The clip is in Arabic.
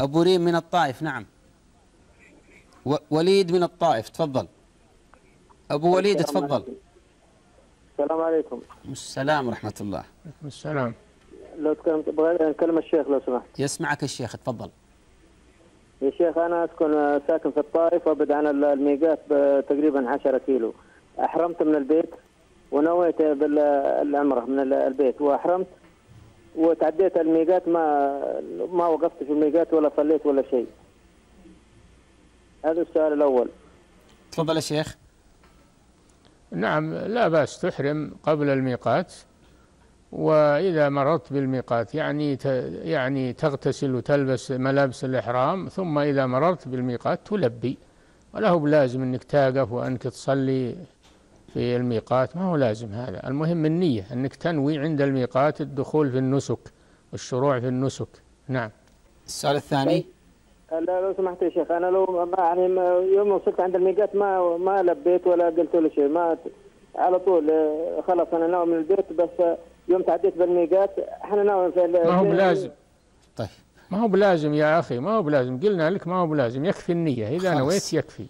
أبو ريم من الطائف. نعم. وليد من الطائف، تفضل. أبو وليد تفضل. السلام عليكم. السلام ورحمة الله. السلام. لو تكلمت أبغى أكلم الشيخ لو سمحت. يسمعك الشيخ، تفضل. يا شيخ أنا أسكن ساكن في الطائف وأبعد عن الميقات تقريبا 10 كيلو. أحرمت من البيت ونويت بالعمرة من البيت وأحرمت وتعديت الميقات، ما وقفت في الميقات ولا صليت ولا شيء. هذا السؤال الأول. تفضل يا شيخ. نعم لا بأس تحرم قبل الميقات، وإذا مررت بالميقات يعني تغتسل وتلبس ملابس الإحرام، ثم إذا مررت بالميقات تلبي، ولا هو بلازم أنك تقف وأنك تصلي في الميقات، ما هو لازم هذا. المهم النية، أنك تنوي عند الميقات الدخول في النسك والشروع في النسك. نعم. السؤال الثاني. لا لو سمحت يا شيخ، أنا لو يعني يوم وصلت عند الميقات ما لبيت ولا قلت له شيء، ما على طول خلاص أنا ناوي من البيت، بس يوم تعديت بالميقات احنا ناوي في ما هو بلازم. طيب ما هو بلازم يا أخي، ما هو بلازم، قلنا لك ما هو بلازم، يكفي النية إذا نويت يكفي.